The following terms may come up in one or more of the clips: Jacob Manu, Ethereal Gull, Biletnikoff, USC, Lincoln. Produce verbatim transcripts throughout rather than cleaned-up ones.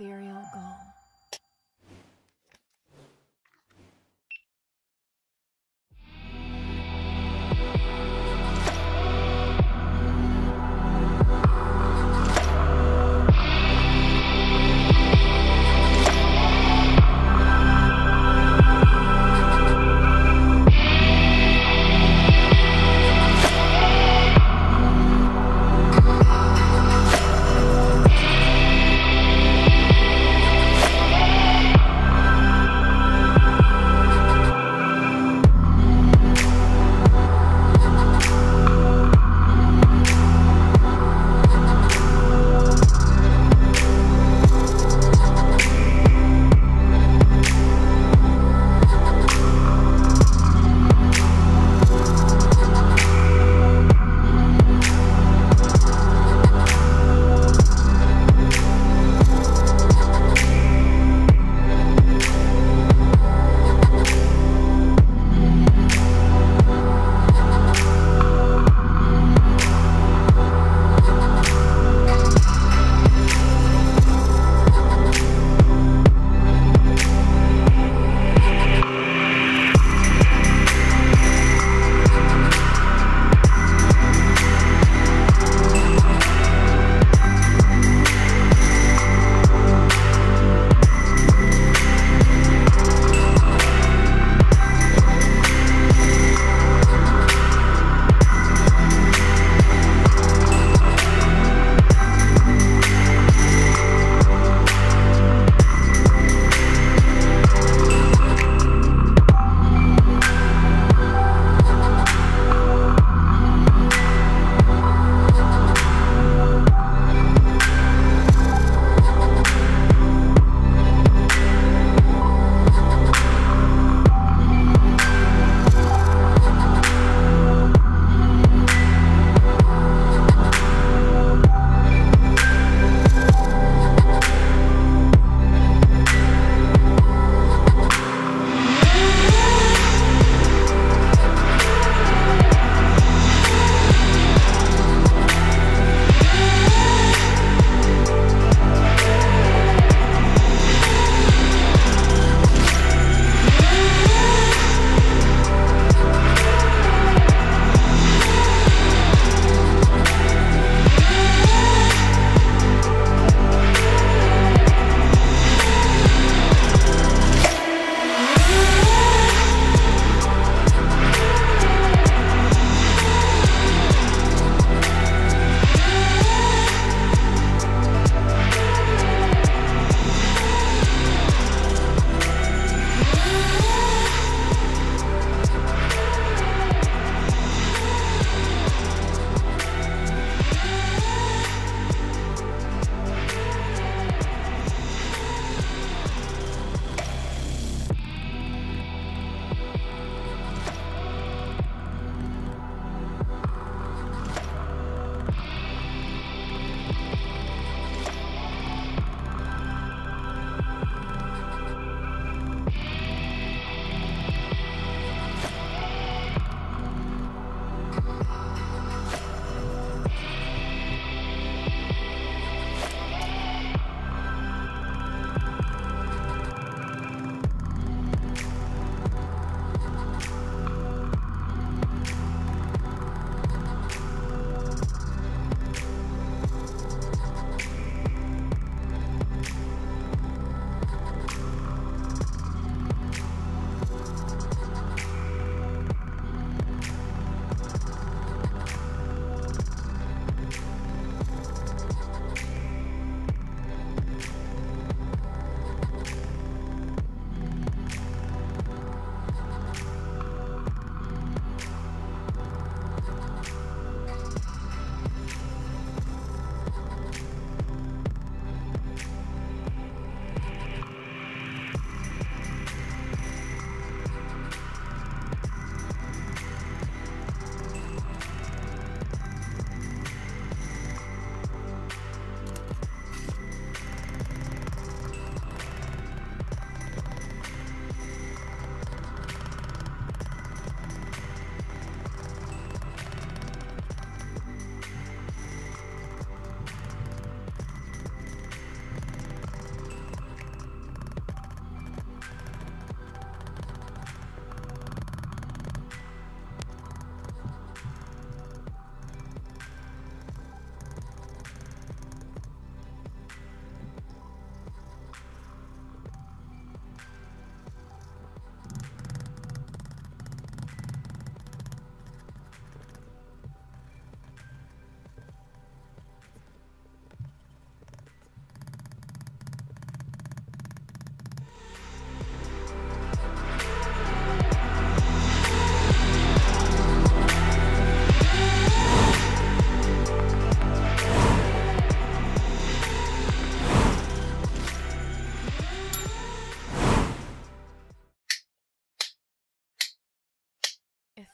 Ethereal Gull.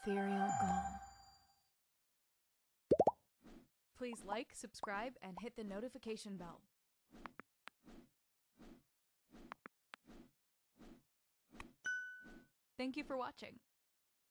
Ethereal Gull. Please like, subscribe, and hit the notification bell. Thank you for watching.